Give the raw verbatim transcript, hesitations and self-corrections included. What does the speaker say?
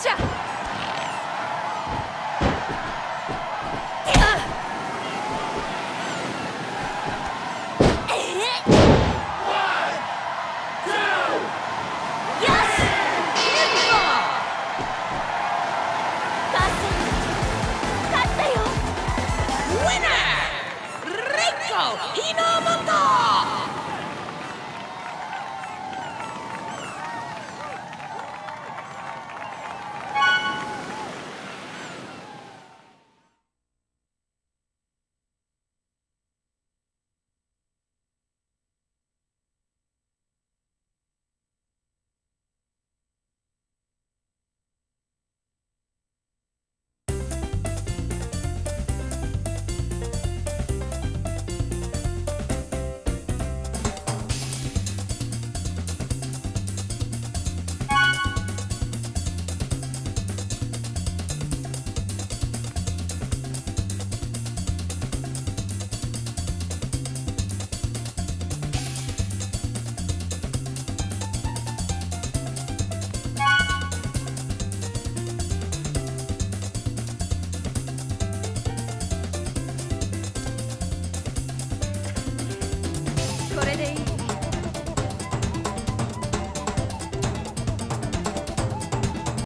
っしゃ。